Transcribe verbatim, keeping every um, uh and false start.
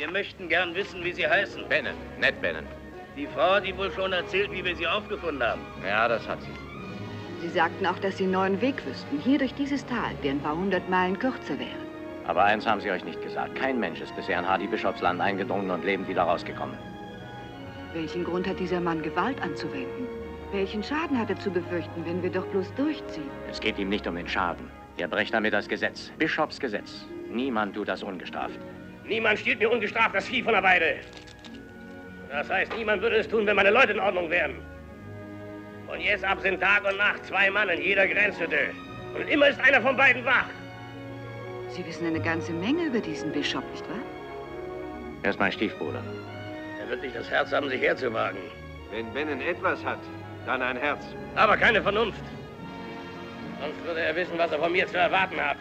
Wir möchten gern wissen, wie Sie heißen. Bennett, Ned Bennett. Die Frau hat Ihnen wohl schon erzählt, wie wir Sie aufgefunden haben. Ja, das hat sie. Sie sagten auch, dass Sie einen neuen Weg wüssten, hier durch dieses Tal, der ein paar hundert Meilen kürzer wäre. Aber eins haben Sie euch nicht gesagt. Kein Mensch ist bisher in Hardy Bischofsland eingedrungen und lebend wieder rausgekommen. Welchen Grund hat dieser Mann, Gewalt anzuwenden? Welchen Schaden hat er zu befürchten, wenn wir doch bloß durchziehen? Es geht ihm nicht um den Schaden. Er bricht damit das Gesetz. Bischofsgesetz. Niemand tut das ungestraft. Niemand stiehlt mir ungestraft das Vieh von der Weide. Das heißt, niemand würde es tun, wenn meine Leute in Ordnung wären. Und jetzt ab sind Tag und Nacht zwei Mann in jeder Grenzhütte. Und immer ist einer von beiden wach. Sie wissen eine ganze Menge über diesen Bischof, nicht wahr? Er ist mein Stiefbruder. Er wird nicht das Herz haben, sich herzuwagen. Wenn Bennen etwas hat, dann ein Herz. Aber keine Vernunft. Sonst würde er wissen, was er von mir zu erwarten hat.